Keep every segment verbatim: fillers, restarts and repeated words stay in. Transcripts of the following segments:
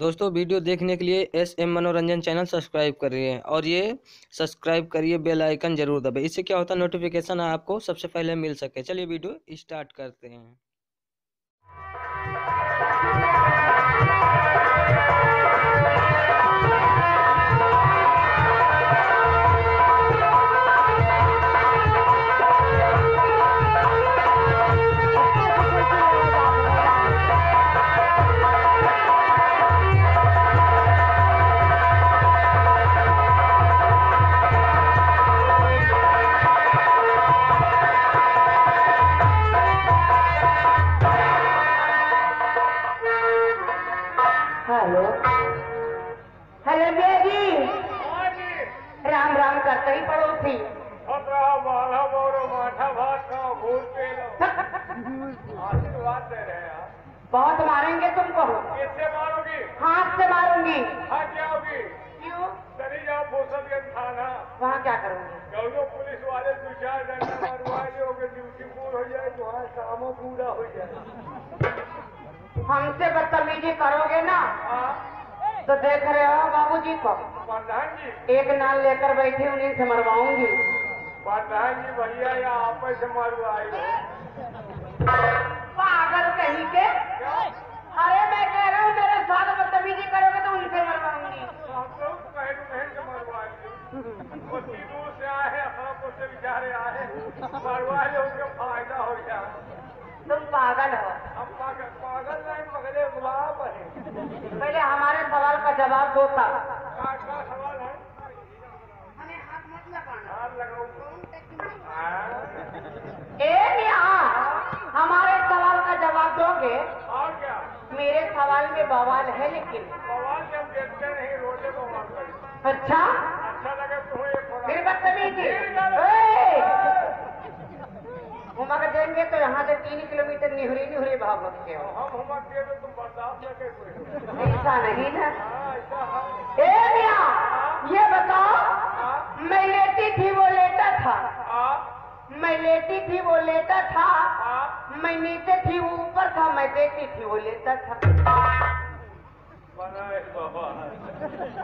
दोस्तों वीडियो देखने के लिए S M Manoranjan channel subscribe करिए और ये सब्सक्राइब करिए, बेल आइकन जरूर दबाएं। इससे क्या होता है नोटिफिकेशन आपको सबसे पहले मिल सके। चलिए वीडियो स्टार्ट करते हैं। Hello hello baby, Ram Ram करते ही पड़ोसी माठा भात खाओ, भूल पे आशीर्वाद दे रहे हैं आप। बहुत मारेंगे तुमको। कैसे मारोगी? हाथ से मारूंगी। हाँ क्या होगी? क्यों चली जाओ फुर्सतगंज थाना, वहाँ क्या करूँगी? गौरव पुलिस वाले दो चार घंटा मारवाए हो गए, ड्यूटी पूरा हो जाए, तुम्हारा कामों पूरा हो जाए। हमसे बदतमीजी करोगे ना तो देख रहे हो बाबूजी को, प्रधान जी एक नाल लेकर बैठी, उन्हीं से मरवाऊंगी। प्रधान जी भैया या आप से मरवाई हो पागल कहीं के? अरे मैं कह रहा हूँ मेरे साथ बदतमीजी करोगे तो उनसे मरवाऊंगी। दूर से आए से बेचारे आए मरवाए, उनका फायदा हो जाए। तुम पागल हो। हम पागल पागल नहीं, मगरे गुलाब है। पहले हमारे सवाल का जवाब दो। था क्या सवाल है? हमें हाथ मत लगाना। हाथ लगाओ एक यहाँ। हमारे सवाल का जवाब दोगे? और क्या? मेरे सवाल में बवाल है, लेकिन बवाल के हम देखते नहीं, रोटे को मार कर। अच्छा अच्छा लगे तो फिर बदतमीजी घुमा कर देंगे तो यहाँ से तीन किलोमीटर निहुरी निहुरी भाव रखते हो। हम घुमा के तो तुम बर्दाश्त ना करोगे। ऐसा नहीं ना। ए मिया ये बताओ, मैं लेटी थी वो लेटा था, मैं लेटी थी वो लेटा था, मैं नीचे थी वो ऊपर था, मैं देखती थी वो लेता था। बनाए बाबा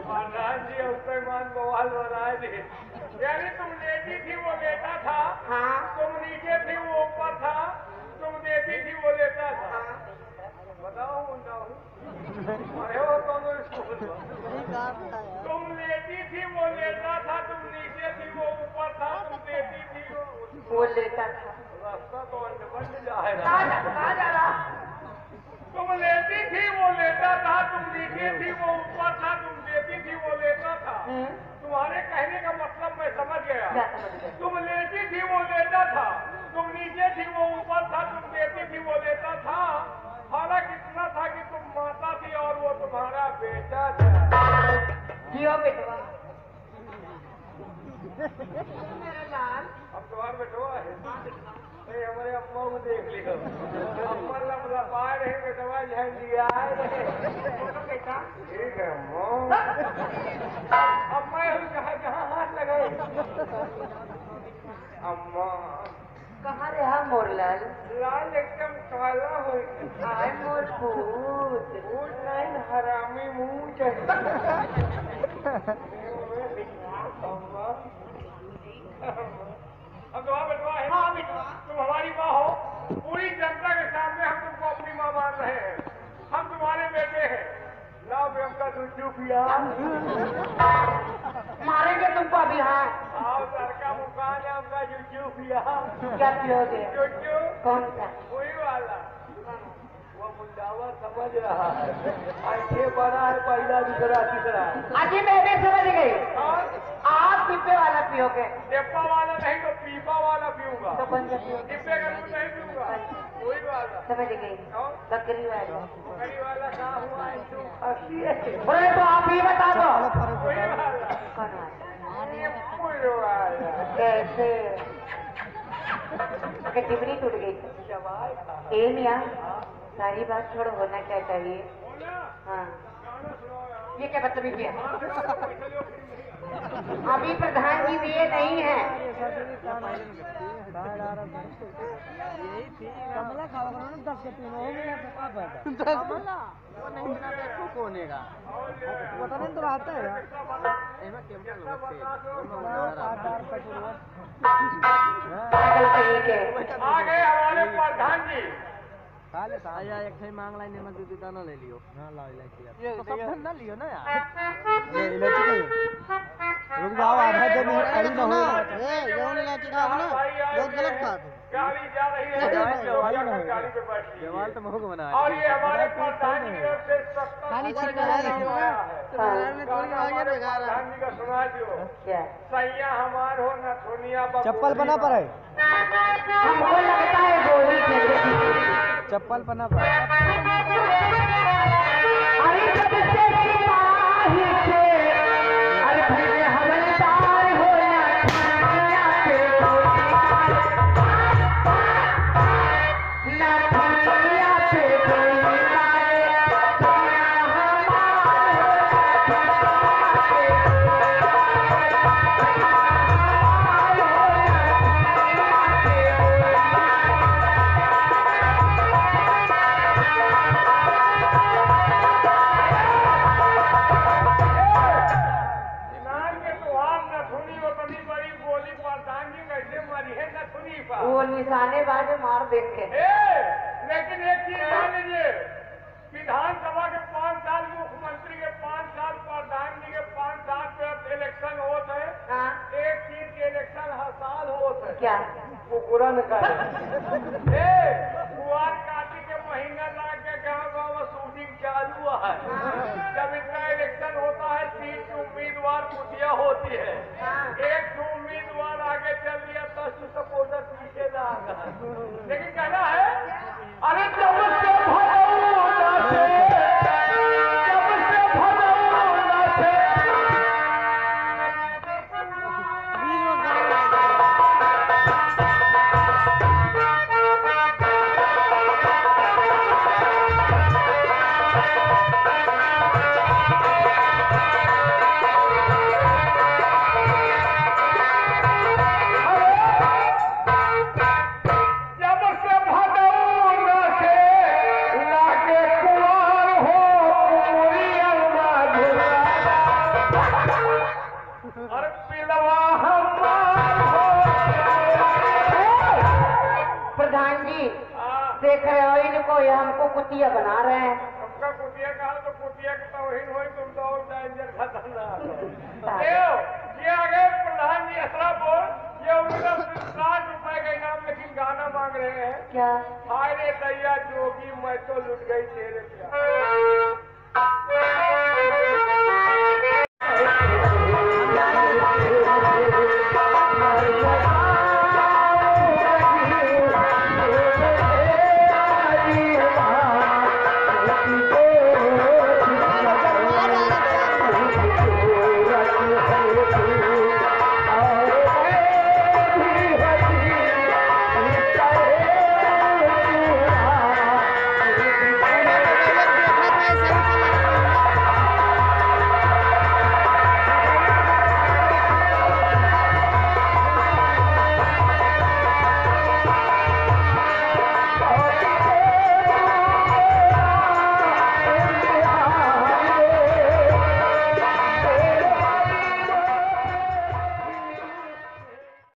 महाराज जी उसके मान बवाल बनाए थे। यानी तुम लेटी थी वो लेटा था, हाँ तुम नीचे थी वो ऊपर था, तुम देती थी वो लेता था। बताओ मुंडा तुम लेटी थी वो लेटा था, तुम नीचे थी वो ऊपर था, तुम देती थी वो लेता था। रास्ता तो अंत बंद जाएगा। तुम लेती थी वो लेता था, तुम नीचे थी वो ऊपर था, तुम देती थी वो लेता था। तुम्हारे कहने का मतलब मैं समझ गया। तुम लेती थी वो लेता था, तुम नीचे थी वो ऊपर था, तुम देती थी वो लेता था। फर्क इतना था कि तुम माता थी और वो तुम्हारा बेटा था। जियो बेटवा मेरा लाल। अब तुम्हारा बेटवा है। हमारे अम्मा को देख लिया, अम्मा लम्बा पाए रहेंगे, दवा झेल दिया ठीक है अम्मा। अम्मा कहा कहाँ हाथ लगाए? अम्मा कहाँ रे? हाँ मोर लाल लाल एकदम काला हो आए मोर भूत भूत नहीं हरामी मुँह चाहिए। अब दुआ बिटवा है। हाँ बिटवा तुम हमारी माँ हो। पूरी जनता के सामने हम तुमको अपनी माँ मान रहे हैं। हम तुम्हारे बेटे हैं। लाओ बेम का दूजू पिया मारेंगे तुमको अभी। हाँ आओ लड़का मुकान है उनका जूजू पिया। क्या पियोगे? जूजू कौन सा? कोई वाला वो मुंडावा समझ रहा है। अच्छे बना है पहला दूसरा तीसरा। अच्छी बेटे समझ गई। आप पीपे वाला पियोगे? टिप्पा वाला नहीं तो पीपा वाला पीऊंगा। तो टिप्पे का दूध नहीं पीऊंगा। कोई वाला समझ गई। बकरी वाला बकरी वाला क्या हुआ? अरे तो आप ही बता दो कोई वाला कैसे? कटिबरी टूट गई। ए मिया सारी बात छोड़ो, होना क्या चाहिए? हाँ ये क्या बदतमीजी है? अभी प्रधान जी भी ये नहीं है। यही थी कमला खावा करो ना दस के तीन हो गया तो पाप है कमला वो नहीं ना देखो कौन है का पता नहीं तो रहता है यार ऐसा कैमरा लगते हैं आ गए हमारे प्रधान जी साले साया एक थे मांग लाई नेमत दूध दाना ले लियो ना लाई लाई किया तो सब ना लियो ना यार ले ले चुके रुक जाओ आधा जब मेरे अड़ी ना हो ये ये उन्हें ना चिढ़ा ना बहुत गलत बात है गाड़ी जा रही है गाड़ी ना गाड़ी पे बैठी जवाल तो मुहक बना है और ये हमारे प्रधान जी से सख्त खाली चिढ़ा रहे हैं प्रधान ने थोड़ी आगे दिखा रहा है प्रधान जी का सुना दियो क्या सैया हमार हो ना सोनिया बाबू चप्पल बना पर है हमको लगता है गोली खेल चप्पल बना पर अरे सब से बाहर निशानेबाजी मार देख के लेकिन एक चीज ध्यान दीजिए विधानसभा के पांच साल मुख्यमंत्री के पांच साल प्रधान जी के पांच साल पे इलेक्शन होते हैं एक चीज के इलेक्शन हर साल होते हैं क्या कुकुरन का कुआन काटी के महीना लाग के गाँव गाँव शूटिंग चालू है जब इतना इलेक्शन होता है तीन की उम्मीदवार कुटिया होती है एक की उम्मीदवार आगे चल रही है दस की सपोर्टर पीछे ना लेकिन कहना है अरे कुतिया बना रहे हैं सबका कुतिया का तो कुतिया का तौहीन होई तुम तो और डेंजर खत्म ना देखो ये आ गए प्रधान जी असला बोल ये उनका साठ रुपए का इनाम लेकिन गाना मांग रहे हैं क्या हाय रे दैया जोगी मैं तो लुट गई तेरे प्यार